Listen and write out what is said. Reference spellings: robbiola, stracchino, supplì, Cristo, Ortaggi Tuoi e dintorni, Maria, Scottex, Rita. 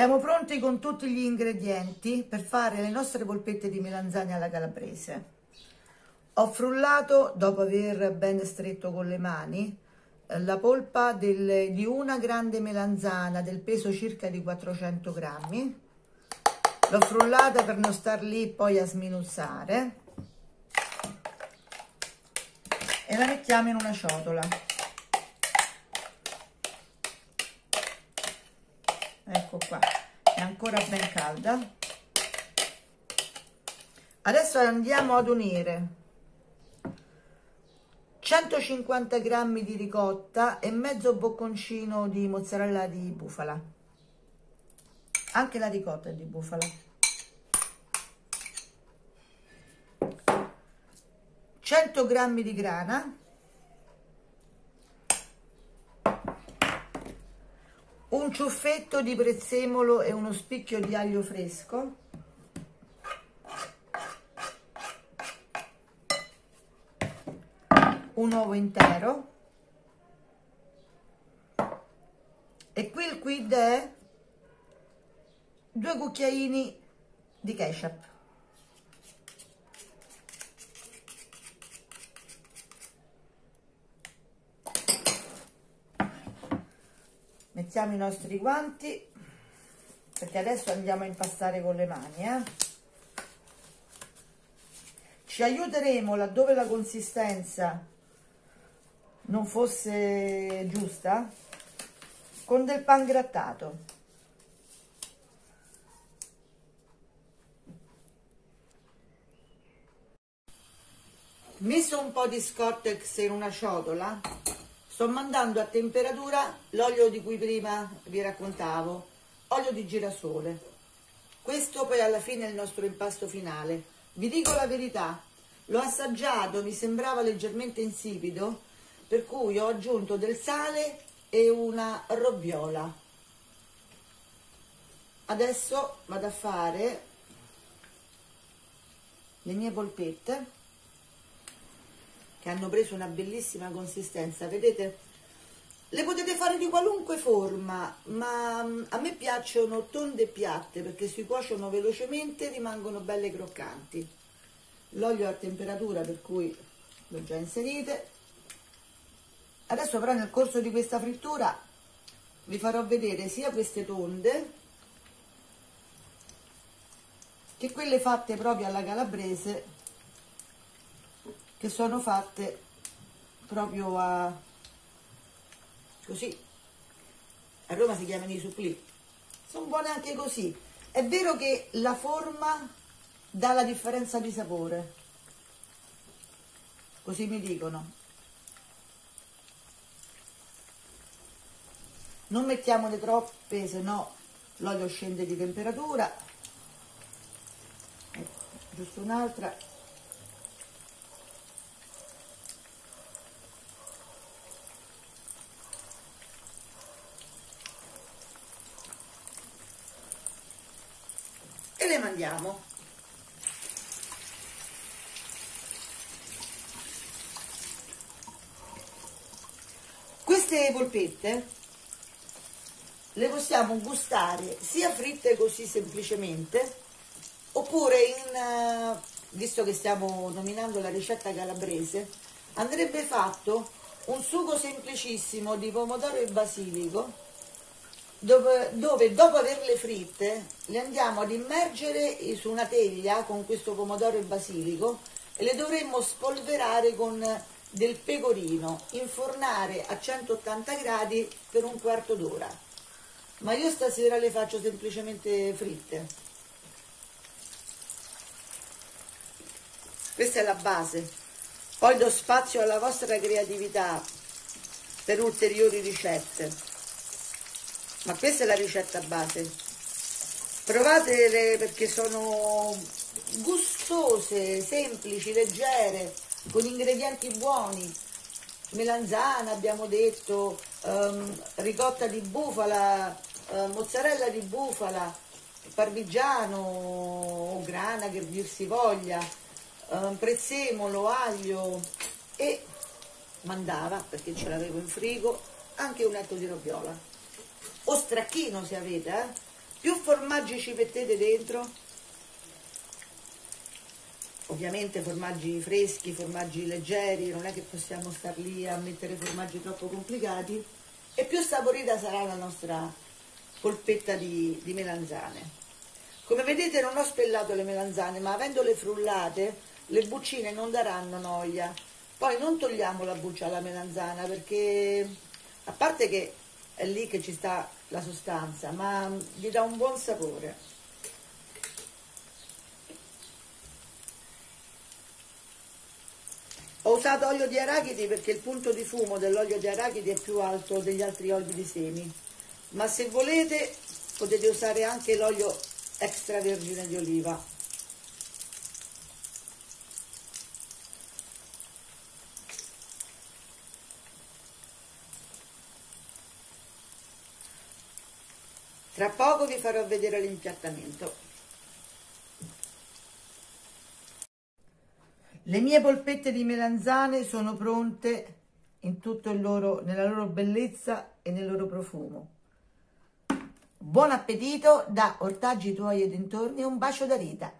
Siamo pronti con tutti gli ingredienti per fare le nostre polpette di melanzane alla calabrese. Ho frullato, dopo aver ben stretto con le mani, la polpa di una grande melanzana del peso circa di 400 grammi. L'ho frullata per non star lì poi a sminuzzare e la mettiamo in una ciotola. Ecco qua, è ancora ben calda. Adesso andiamo ad unire 150 g di ricotta e mezzo bocconcino di mozzarella di bufala. Anche la ricotta è di bufala. 100 g di grana, un ciuffetto di prezzemolo e uno spicchio di aglio fresco, un uovo intero, e qui il quid è 2 cucchiaini di ketchup. Mettiamo i nostri guanti perché adesso andiamo a impastare con le mani. Ci aiuteremo laddove la consistenza non fosse giusta con del pan grattato. Messo un po' di Scottex in una ciotola, sto mandando a temperatura l'olio di cui prima vi raccontavo, olio di girasole. Questo poi alla fine è il nostro impasto finale. Vi dico la verità, l'ho assaggiato, mi sembrava leggermente insipido, per cui ho aggiunto del sale e una robbiola. Adesso vado a fare le mie polpette, che hanno preso una bellissima consistenza. Vedete, le potete fare di qualunque forma, ma a me piacciono tonde e piatte perché si cuociono velocemente e rimangono belle croccanti. L'olio a temperatura, per cui l'ho già inserite. Adesso però nel corso di questa frittura vi farò vedere sia queste tonde che quelle fatte proprio alla calabrese, che sono fatte proprio a così. A Roma si chiamano i supplì. Sono buone anche così. È vero che la forma dà la differenza di sapore, così mi dicono. Non mettiamone troppe, se no l'olio scende di temperatura. Ecco, giusto un'altra. Le mandiamo. Queste polpette le possiamo gustare sia fritte così semplicemente, oppure, visto che stiamo nominando la ricetta calabrese, andrebbe fatto un sugo semplicissimo di pomodoro e basilico, dove dopo averle fritte le andiamo ad immergere su una teglia con questo pomodoro e basilico e le dovremmo spolverare con del pecorino, infornare a 180 gradi per un quarto d'ora. Ma io stasera le faccio semplicemente fritte. Questa è la base. Poi do spazio alla vostra creatività per ulteriori ricette. Ma questa è la ricetta base. Provatele perché sono gustose, semplici, leggere, con ingredienti buoni. Melanzana, abbiamo detto, ricotta di bufala, mozzarella di bufala, parmigiano o grana che dir si voglia, prezzemolo, aglio e mandava, perché ce l'avevo in frigo, anche un etto di robbiola. O stracchino se avete, più formaggi ci mettete dentro, ovviamente formaggi freschi, formaggi leggeri, non è che possiamo star lì a mettere formaggi troppo complicati, e più saporita sarà la nostra polpetta di melanzane. Come vedete non ho spellato le melanzane, ma avendole frullate le buccine non daranno noia. Poi non togliamo la buccia alla melanzana, perché a parte che è lì che ci sta la sostanza, ma gli dà un buon sapore. Ho usato olio di arachidi perché il punto di fumo dell'olio di arachidi è più alto degli altri oli di semi, ma se volete potete usare anche l'olio extravergine di oliva. Tra poco vi farò vedere l'impiattamento. Le mie polpette di melanzane sono pronte in tutto il loro, nella loro bellezza e nel loro profumo. Buon appetito da Ortaggi Tuoi e Dintorni, un bacio da Rita.